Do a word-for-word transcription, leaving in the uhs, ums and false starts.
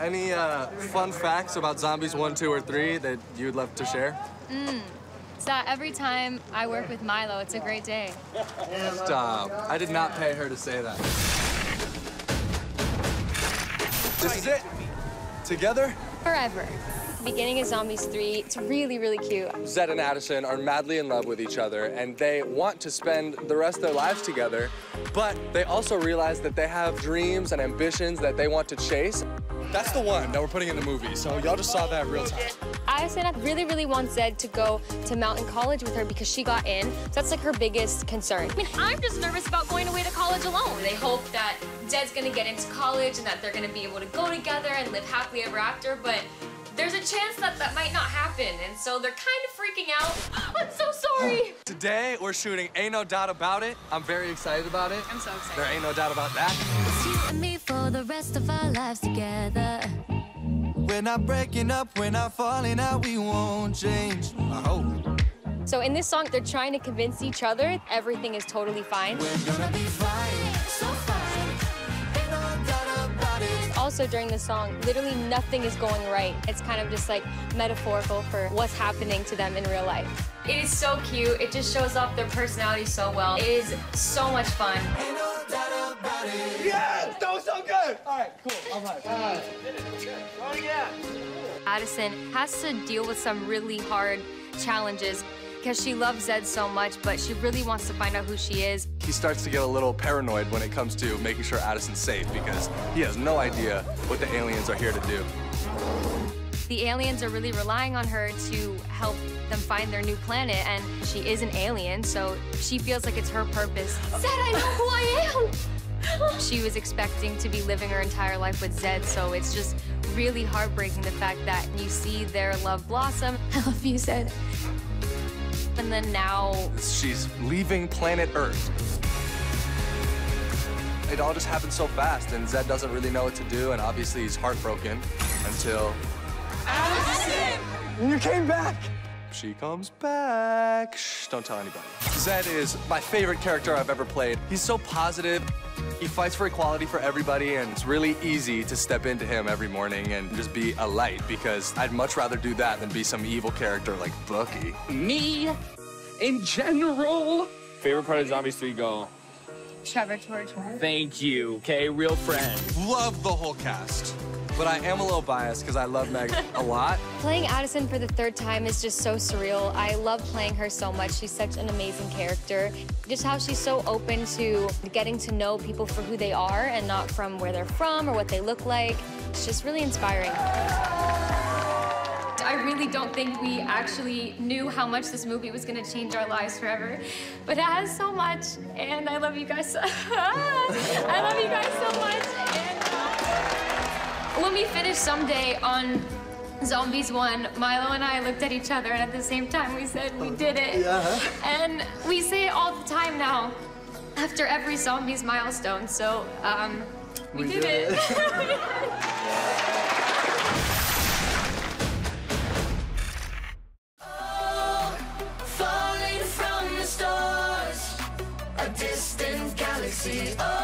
Any uh, fun facts about Zombies one, two, or three that you'd love to share? Mm. So every time I work with Milo, it's a great day. Stop. I did not pay her to say that. This is it. Together? Forever. Beginning of Zombies three, it's really, really cute. Zed and Addison are madly in love with each other, and they want to spend the rest of their lives together, but they also realize that they have dreams and ambitions that they want to chase. That's the one that we're putting in the movie, so y'all just saw that real time. I said I really, really want Zed to go to Mountain College with her because she got in. So that's like her biggest concern. I mean, I'm just nervous about going away to college alone. They hope that Zed's gonna get into college and that they're gonna be able to go together and live happily ever after, but there's a chance that that might not happen, and so they're kind of freaking out. I'm so sorry. Today, we're shooting Ain't No Doubt About It. I'm very excited about it. I'm so excited. There ain't no doubt about that. It's you and me for the rest of our lives together. We're not breaking up, we're not falling out, we won't change. I hope. So in this song, they're trying to convince each other everything is totally fine. We're gonna be fine, so fine. Ain't no doubt about it. Also during the song, literally nothing is going right. It's kind of just like metaphorical for what's happening to them in real life. It is so cute. It just shows off their personality so well. It is so much fun. Ain't no doubt about it. Yes! That was so good! All right, cool. All right. Uh, oh, yeah. Addison has to deal with some really hard challenges because she loves Zed so much, but she really wants to find out who she is. He starts to get a little paranoid when it comes to making sure Addison's safe because he has no idea what the aliens are here to do. The aliens are really relying on her to help them find their new planet, and she is an alien, so she feels like it's her purpose. Zed, I know who I am! She was expecting to be living her entire life with Zed, so it's just really heartbreaking, the fact that you see their love blossom. I love you, Zed. And then now she's leaving planet Earth. It all just happened so fast, and Zed doesn't really know what to do, and obviously he's heartbroken until Addison! You came back! She comes back. Shh, don't tell anybody. Zed is my favorite character I've ever played. He's so positive. He fights for equality for everybody, and it's really easy to step into him every morning and just be a light, because I'd much rather do that than be some evil character like Bucky. Me, in general. Favorite part of Zombies three, go. Trevor, George, thank you. Okay, real friend. Love the whole cast. But I am a little biased because I love Meg a lot. Playing Addison for the third time is just so surreal. I love playing her so much. She's such an amazing character. Just how she's so open to getting to know people for who they are and not from where they're from or what they look like. It's just really inspiring. I really don't think we actually knew how much this movie was going to change our lives forever. But it has so much, and I love you guys so I love you guys so much. And when we finished someday on Zombies one, Milo and I looked at each other, and at the same time we said, we did it. Yeah. And we say it all the time now, after every Zombies milestone, so um, we, we did, did it. it. Oh, falling from the stars, a distant galaxy. Oh.